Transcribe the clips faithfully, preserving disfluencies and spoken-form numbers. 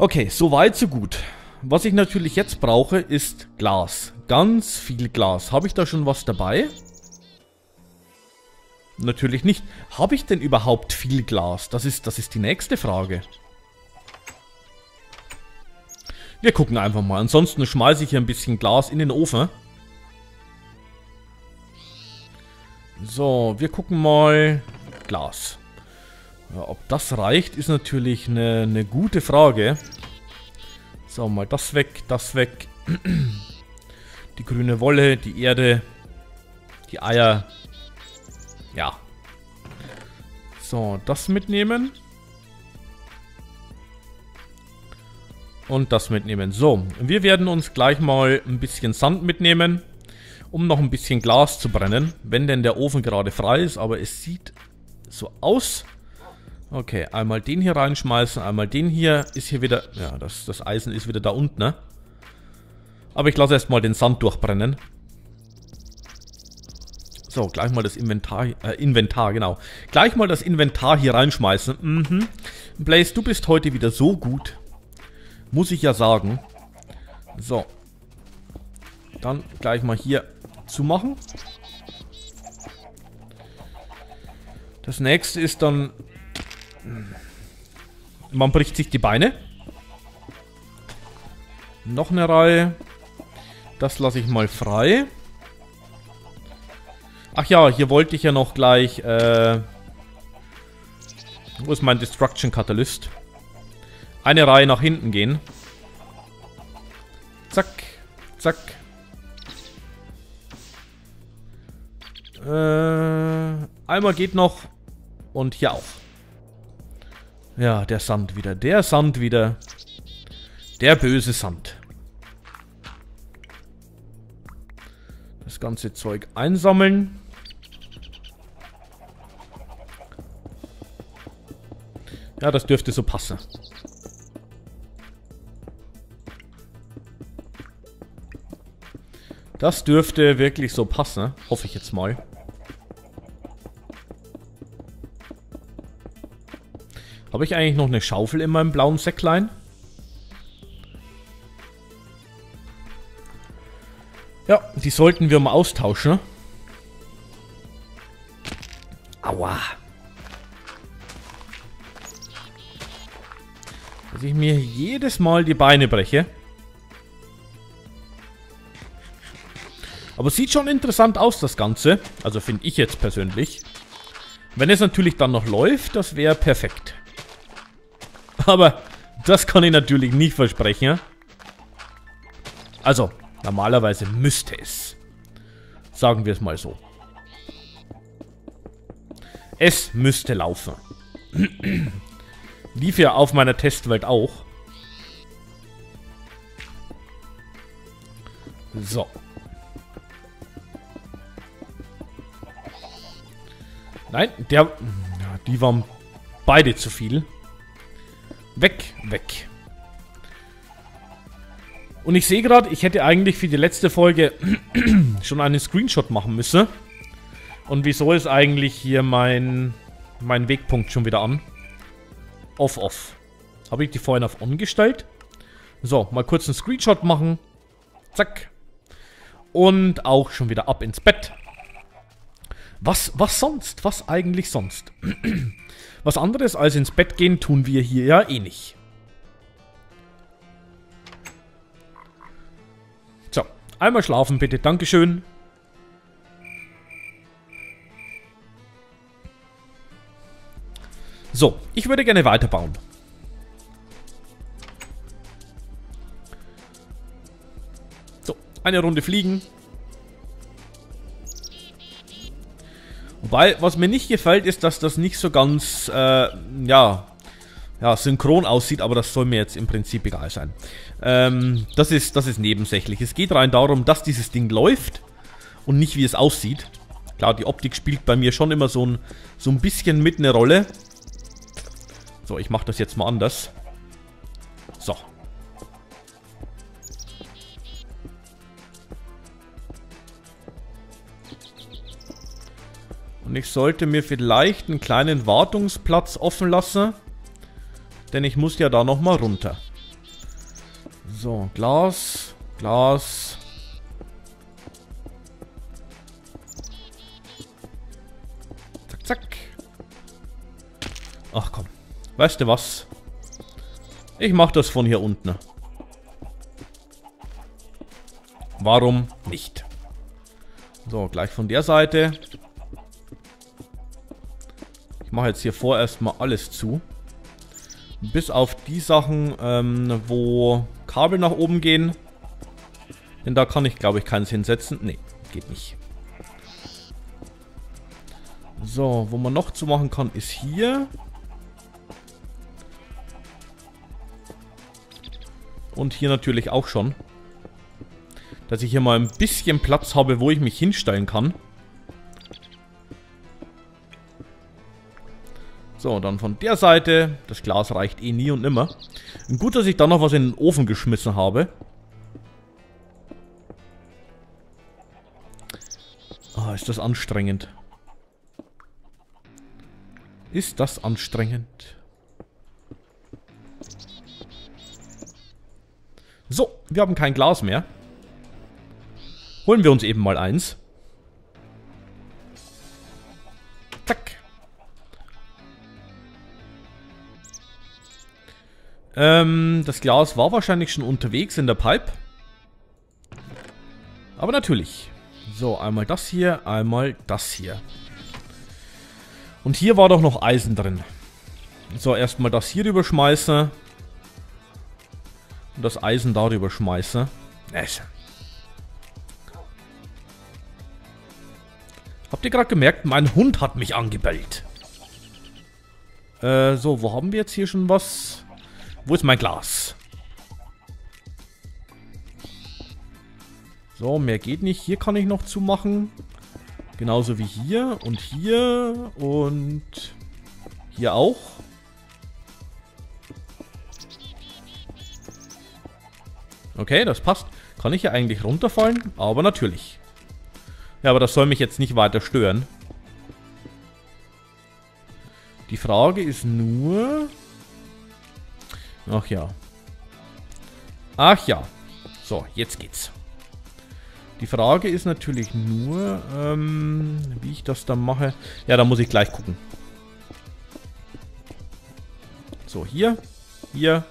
Okay, soweit so gut. Was ich natürlich jetzt brauche, ist Glas. Ganz viel Glas. Habe ich da schon was dabei? Natürlich nicht. Habe ich denn überhaupt viel Glas? Das ist, das ist die nächste Frage. Wir gucken einfach mal. Ansonsten schmeiße ich hier ein bisschen Glas in den Ofen. So, wir gucken mal. Glas. Ja, ob das reicht, ist natürlich eine, eine gute Frage. So, mal das weg, das weg. Die grüne Wolle, die Erde, die Eier. Ja. So, das mitnehmen. Und das mitnehmen. So, wir werden uns gleich mal ein bisschen Sand mitnehmen, um noch ein bisschen Glas zu brennen. Wenn denn der Ofen gerade frei ist, aber es sieht so aus. Okay, einmal den hier reinschmeißen, einmal den hier. Ist hier wieder... Ja, das, das Eisen ist wieder da unten, ne? Aber ich lasse erstmal den Sand durchbrennen. So, gleich mal das Inventar... Äh, Inventar, genau. Gleich mal das Inventar hier reinschmeißen. Mhm. Blaze, du bist heute wieder so gut. Muss ich ja sagen. So. Dann gleich mal hier zumachen. Das nächste ist dann... Man bricht sich die Beine. Noch eine Reihe. Das lasse ich mal frei. Ach ja, hier wollte ich ja noch gleich... Äh, wo ist mein Destruction Catalyst? Eine Reihe nach hinten gehen. Zack. Zack. Äh, einmal geht noch. Und hier auch. Ja, der Sand wieder. Der Sand wieder. Der böse Sand. Das ganze Zeug einsammeln. Ja, das dürfte so passen. Das dürfte wirklich so passen. Hoffe ich jetzt mal. Habe ich eigentlich noch eine Schaufel in meinem blauen Säcklein? Ja, die sollten wir mal austauschen. Aua. Dass ich mir jedes Mal die Beine breche. Aber sieht schon interessant aus, das Ganze. Also finde ich jetzt persönlich. Wenn es natürlich dann noch läuft, das wäre perfekt. Aber das kann ich natürlich nicht versprechen. Also, normalerweise müsste es. Sagen wir es mal so. Es müsste laufen. Lief ja auf meiner Testwelt auch. So. Nein, der... Die waren beide zu viel. Weg, weg. Und ich sehe gerade, ich hätte eigentlich für die letzte Folge schon einen Screenshot machen müssen. Und wieso ist eigentlich hier mein, mein Wegpunkt schon wieder an? Off, off. Habe ich die vorhin auf on gestellt? So, mal kurz einen Screenshot machen. Zack. Und auch schon wieder ab ins Bett. Was, was sonst? Was eigentlich sonst? Was anderes als ins Bett gehen, tun wir hier ja eh nicht. So, einmal schlafen bitte, dankeschön. So, ich würde gerne weiterbauen. So, eine Runde fliegen. Wobei, was mir nicht gefällt, ist, dass das nicht so ganz, äh, ja, ja, synchron aussieht, aber das soll mir jetzt im Prinzip egal sein. Ähm, das ist, das ist nebensächlich. Es geht rein darum, dass dieses Ding läuft und nicht, wie es aussieht. Klar, die Optik spielt bei mir schon immer so ein, so ein bisschen mit eine Rolle. So, ich mache das jetzt mal anders. So. Und ich sollte mir vielleicht einen kleinen Wartungsplatz offen lassen. Denn ich muss ja da nochmal runter. So, Glas. Glas. Zack, zack. Ach komm. Weißt du was? Ich mach das von hier unten. Warum nicht? So, gleich von der Seite. Ich mache jetzt hier vorerst mal alles zu. Bis auf die Sachen, ähm, wo Kabel nach oben gehen. Denn da kann ich, glaube ich, keins hinsetzen. Nee, geht nicht. So, wo man noch zumachen kann, ist hier. Und hier natürlich auch schon. Dass ich hier mal ein bisschen Platz habe, wo ich mich hinstellen kann. So, dann von der Seite. Das Glas reicht eh nie und nimmer. Und gut, dass ich da noch was in den Ofen geschmissen habe. Ah, ist das anstrengend. Ist das anstrengend. So, wir haben kein Glas mehr. Holen wir uns eben mal eins. Zack. Ähm, das Glas war wahrscheinlich schon unterwegs in der Pipe. Aber natürlich. So, einmal das hier, einmal das hier. Und hier war doch noch Eisen drin. So, erstmal das hier rüber schmeißen. Und das Eisen darüber schmeißen. Essen. Habt ihr gerade gemerkt, mein Hund hat mich angebellt. Äh, so, wo haben wir jetzt hier schon was? Wo ist mein Glas? So, mehr geht nicht. Hier kann ich noch zumachen. Genauso wie hier und hier und hier auch. Okay, das passt. Kann ich hier eigentlich runterfallen? Aber natürlich. Ja, aber das soll mich jetzt nicht weiter stören. Die Frage ist nur... Ach ja. Ach ja. So, jetzt geht's. Die Frage ist natürlich nur, ähm, wie ich das dann mache. Ja, da muss ich gleich gucken. So, hier. Hier.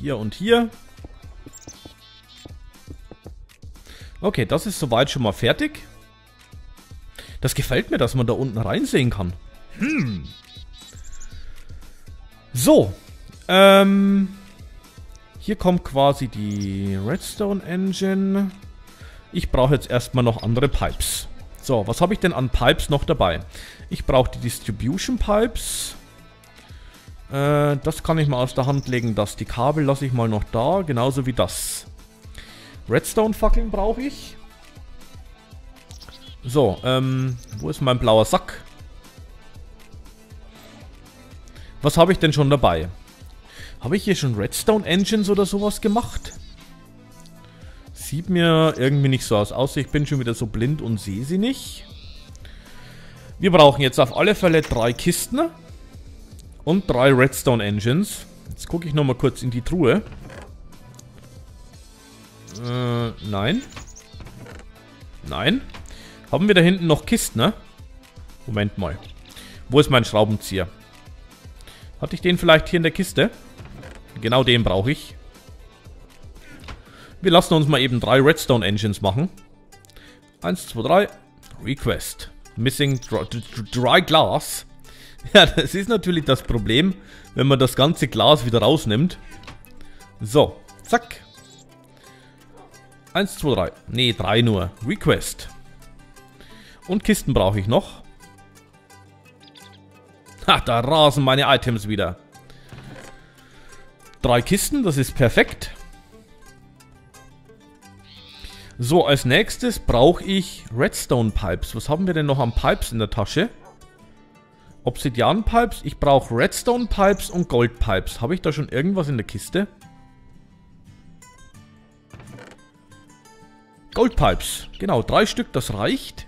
Hier und hier. Okay, das ist soweit schon mal fertig. Das gefällt mir, dass man da unten reinsehen kann. Hm. So. Ähm, hier kommt quasi die Redstone Engine. Ich brauche jetzt erstmal noch andere Pipes. So, was habe ich denn an Pipes noch dabei? Ich brauche die Distribution Pipes. Äh, das kann ich mal aus der Hand legen. Das, die Kabel lasse ich mal noch da. Genauso wie das. Redstone-Fackeln brauche ich. So, ähm, wo ist mein blauer Sack? Was habe ich denn schon dabei? Habe ich hier schon Redstone-Engines oder sowas gemacht? Sieht mir irgendwie nicht so aus. Außer ich bin schon wieder so blind und sehe sie nicht. Wir brauchen jetzt auf alle Fälle drei Kisten. Und drei Redstone-Engines. Jetzt gucke ich nochmal kurz in die Truhe. Äh, nein. Nein. Haben wir da hinten noch Kisten, ne? Moment mal. Wo ist mein Schraubenzieher? Hatte ich den vielleicht hier in der Kiste? Genau den brauche ich. Wir lassen uns mal eben drei Redstone Engines machen. Eins, zwei, drei. Request. Missing dry, dry glass. Ja, das ist natürlich das Problem, wenn man das ganze Glas wieder rausnimmt. So, zack. eins, zwei, drei. Ne, drei nur. Request. Und Kisten brauche ich noch. Ha, da rasen meine Items wieder. Drei Kisten, das ist perfekt. So, als nächstes brauche ich Redstone Pipes. Was haben wir denn noch an Pipes in der Tasche? Obsidian Pipes. Ich brauche Redstone Pipes und Gold Pipes. Habe ich da schon irgendwas in der Kiste? Goldpipes. Genau, drei Stück, das reicht.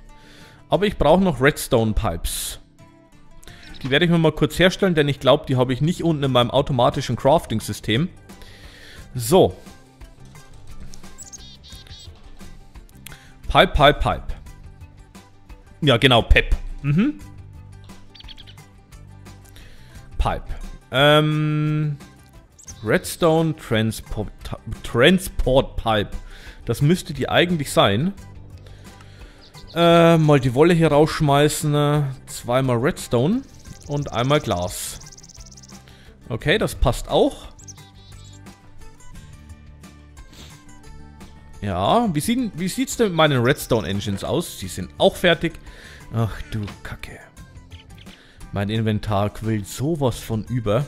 Aber ich brauche noch Redstone Pipes. Die werde ich mir mal kurz herstellen, denn ich glaube, die habe ich nicht unten in meinem automatischen Crafting-System. So. Pipe, pipe, pipe. Ja, genau, Pep. Mhm. Pipe. Ähm... Redstone Transport, Transport Pipe. Das müsste die eigentlich sein. Äh, mal die Wolle hier rausschmeißen. Zweimal Redstone und einmal Glas. Okay, das passt auch. Ja, wie, sieht, wie sieht's denn mit meinen Redstone Engines aus? Sie sind auch fertig. Ach du Kacke. Mein Inventar quillt sowas von über.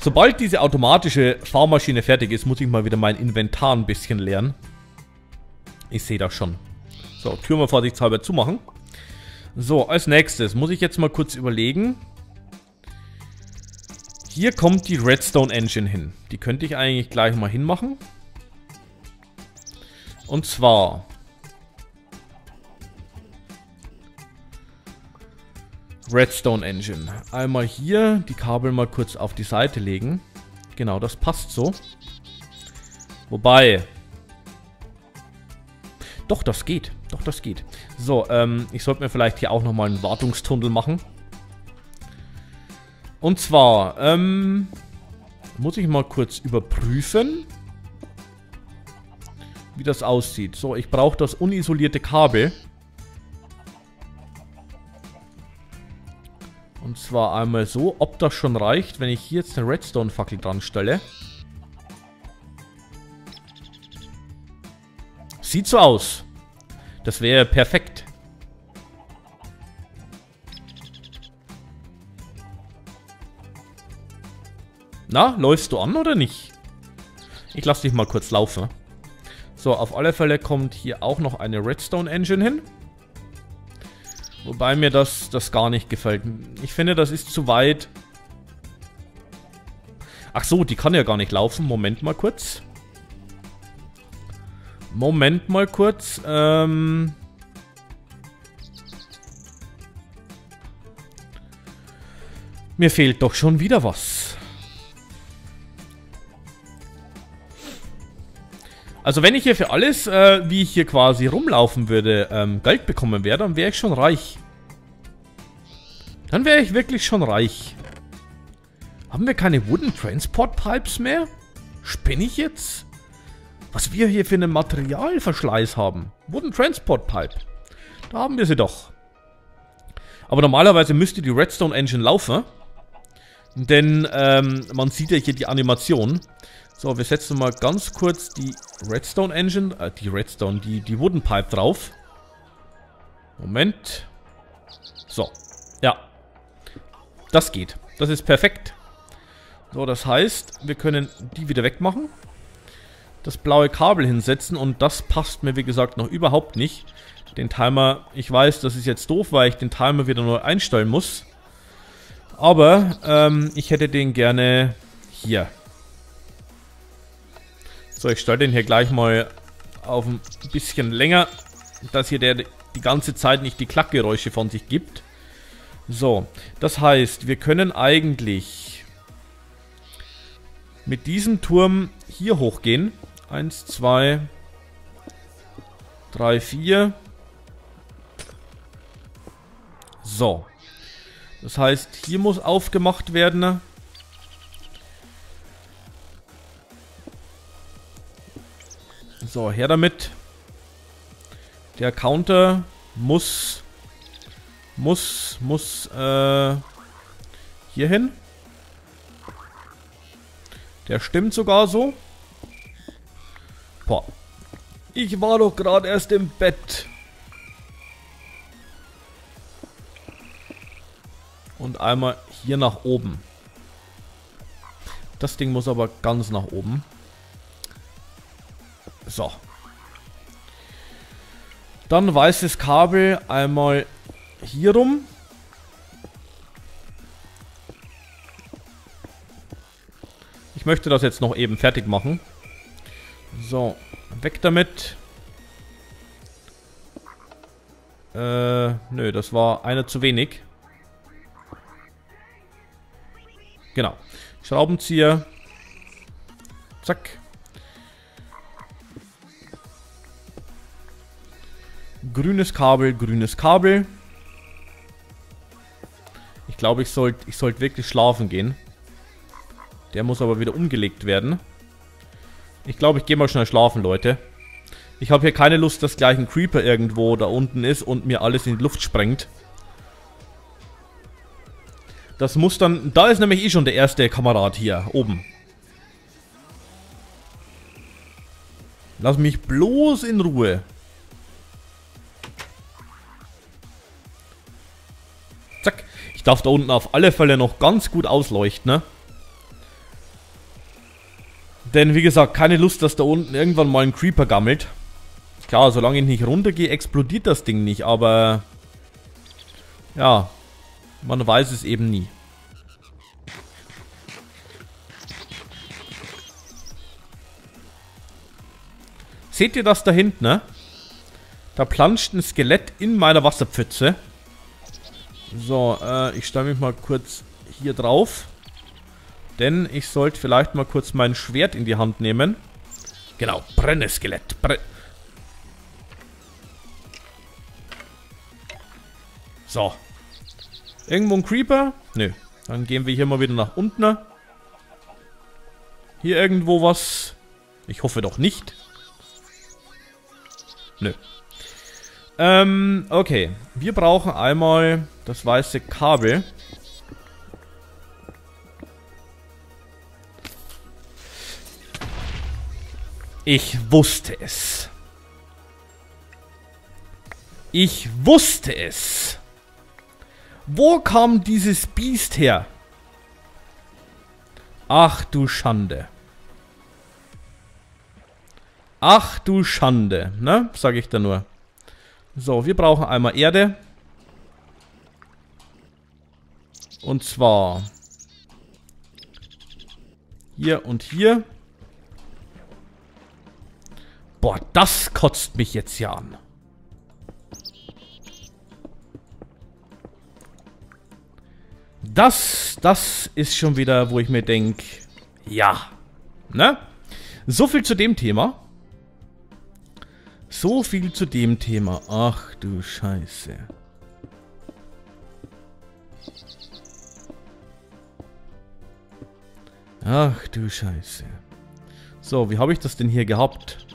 Sobald diese automatische Fahrmaschine fertig ist, muss ich mal wieder mein Inventar ein bisschen leeren. Ich sehe das schon. So, Tür mal vorsichtshalber zumachen. So, als nächstes muss ich jetzt mal kurz überlegen. Hier kommt die Redstone Engine hin. Die könnte ich eigentlich gleich mal hinmachen. Und zwar... Redstone Engine. Einmal hier die Kabel mal kurz auf die Seite legen. Genau, das passt so. Wobei... Doch, das geht. Doch, das geht. So, ähm, ich sollte mir vielleicht hier auch nochmal einen Wartungstunnel machen. Und zwar, ähm... muss ich mal kurz überprüfen, wie das aussieht. So, ich brauche das unisolierte Kabel. Und zwar einmal so, ob das schon reicht, wenn ich hier jetzt eine Redstone-Fackel dran stelle. Sieht so aus. Das wäre perfekt. Na, läufst du an oder nicht? Ich lasse dich mal kurz laufen. So, auf alle Fälle kommt hier auch noch eine Redstone-Engine hin. Wobei mir das, das gar nicht gefällt. Ich finde, das ist zu weit. Ach so, die kann ja gar nicht laufen. Moment mal kurz. Moment mal kurz. Ähm mir fehlt doch schon wieder was. Also wenn ich hier für alles, äh, wie ich hier quasi rumlaufen würde, ähm, Geld bekommen wäre, dann wäre ich schon reich. Dann wäre ich wirklich schon reich. Haben wir keine Wooden Transport Pipes mehr? Spinne ich jetzt? Was wir hier für einen Materialverschleiß haben. Wooden Transport Pipe. Da haben wir sie doch. Aber normalerweise müsste die Redstone Engine laufen. Denn ähm, man sieht ja hier die Animation. So, wir setzen mal ganz kurz die Redstone Engine, äh, die Redstone, die, die Wooden Pipe drauf. Moment. So, ja. Das geht. Das ist perfekt. So, das heißt, wir können die wieder wegmachen. Das blaue Kabel hinsetzen und das passt mir, wie gesagt, noch überhaupt nicht. Den Timer, ich weiß, das ist jetzt doof, weil ich den Timer wieder neu einstellen muss. Aber, ähm, ich hätte den gerne hier. So, ich stelle den hier gleich mal auf ein bisschen länger, dass hier der die ganze Zeit nicht die Klackgeräusche von sich gibt. So, das heißt, wir können eigentlich mit diesem Turm hier hochgehen. Eins, zwei, drei, vier. So. Das heißt, hier muss aufgemacht werden. So, her damit. Der Counter muss, muss, muss, äh, hier hin. Der stimmt sogar so. Boah. Ich war doch gerade erst im Bett. Und einmal hier nach oben. Das Ding muss aber ganz nach oben. So. Dann weißes Kabel einmal hier rum. Ich möchte das jetzt noch eben fertig machen. So, weg damit. Äh, nö, das war einer zu wenig. Genau. Schraubenzieher. Zack. Grünes Kabel, grünes Kabel. Ich glaube, ich sollte ich sollte wirklich schlafen gehen. Der muss aber wieder umgelegt werden. Ich glaube, ich gehe mal schnell schlafen, Leute. Ich habe hier keine Lust, dass gleich ein Creeper irgendwo da unten ist und mir alles in die Luft sprengt. Das muss dann... Da ist nämlich eh schon der erste Kamerad hier oben. Lass mich bloß in Ruhe. Zack. Ich darf da unten auf alle Fälle noch ganz gut ausleuchten, ne? Denn wie gesagt, keine Lust, dass da unten irgendwann mal ein Creeper gammelt. Klar, solange ich nicht runtergehe, explodiert das Ding nicht, aber... Ja... Man weiß es eben nie. Seht ihr das da hinten, ne? Da planscht ein Skelett in meiner Wasserpfütze. So, äh, ich stelle mich mal kurz hier drauf. Denn ich sollte vielleicht mal kurz mein Schwert in die Hand nehmen. Genau, brenne Skelett. Brenn. So. Irgendwo ein Creeper? Nö. Dann gehen wir hier mal wieder nach unten. Hier irgendwo was. Ich hoffe doch nicht. Nö. Ähm, okay. Wir brauchen einmal das weiße Kabel. Ich wusste es. Ich wusste es. Wo kam dieses Biest her? Ach du Schande. Ach du Schande, ne? Sag ich da nur. So, wir brauchen einmal Erde. Und zwar hier und hier. Boah, das kotzt mich jetzt ja an. Das, das ist schon wieder, wo ich mir denke, ja, ne? So viel zu dem Thema. So viel zu dem Thema. Ach du Scheiße. Ach du Scheiße. So, wie habe ich das denn hier gehabt?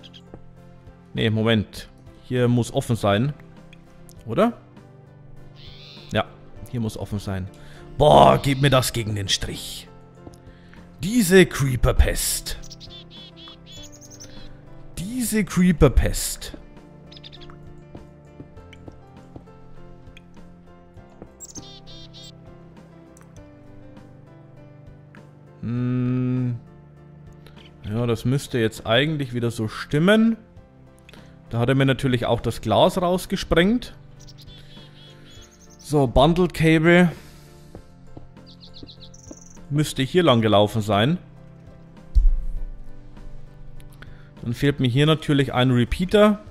Ne, Moment. Hier muss offen sein. Oder? Ja, hier muss offen sein. Boah, gib mir das gegen den Strich. Diese Creeperpest. Diese Creeperpest. Hm. Ja, das müsste jetzt eigentlich wieder so stimmen. Da hat er mir natürlich auch das Glas rausgesprengt. So, Bundle Cable. Müsste hier lang gelaufen sein. Dann fehlt mir hier natürlich ein Repeater,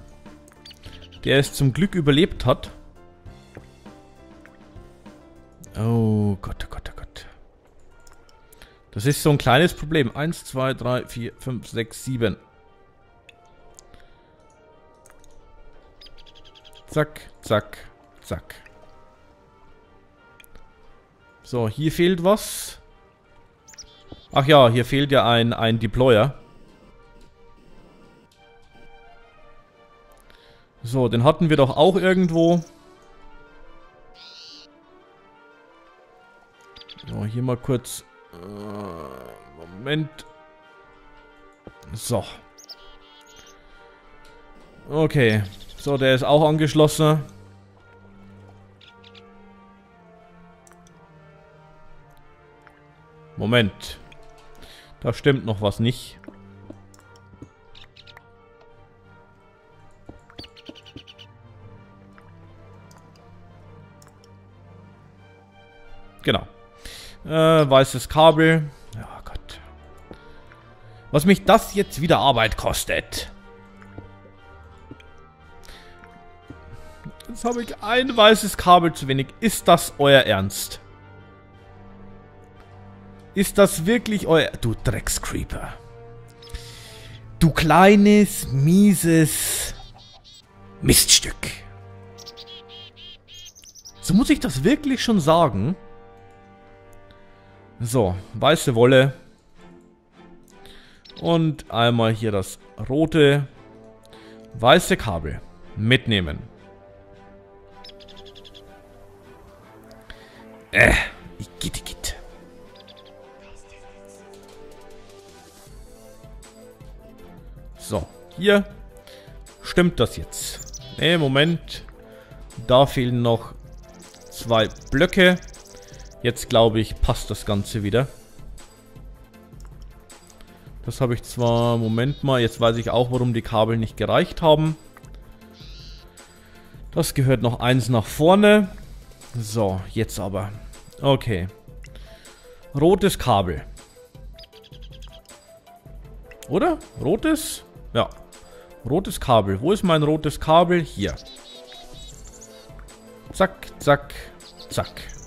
der es zum Glück überlebt hat. Oh Gott, oh Gott, oh Gott. Das ist so ein kleines Problem. eins, zwei, drei, vier, fünf, sechs, sieben. Zack, zack, zack. So, hier fehlt was. Ach ja, hier fehlt ja ein, ein Deployer. So, den hatten wir doch auch irgendwo. So, hier mal kurz... Äh, Moment. So. Okay. So, der ist auch angeschlossen. Moment. Da stimmt noch was nicht. Genau. Äh, weißes Kabel. Ja, Gott. Was mich das jetzt wieder Arbeit kostet. Jetzt habe ich ein weißes Kabel zu wenig. Ist das euer Ernst? Ist das wirklich euer... Du Dreckscreeper. Du kleines, mieses Miststück. So muss ich das wirklich schon sagen. So, weiße Wolle. Und einmal hier das rote. Weiße Kabel. Mitnehmen. Äh, igitt, igitt. So, hier. Stimmt das jetzt? Ne, Moment. Da fehlen noch zwei Blöcke. Jetzt glaube ich, passt das Ganze wieder. Das habe ich zwar... Moment mal, jetzt weiß ich auch, warum die Kabel nicht gereicht haben. Das gehört noch eins nach vorne. So, jetzt aber. Okay. Rotes Kabel. Oder? Rotes? Ja. Rotes Kabel. Wo ist mein rotes Kabel? Hier. Zack, zack, zack.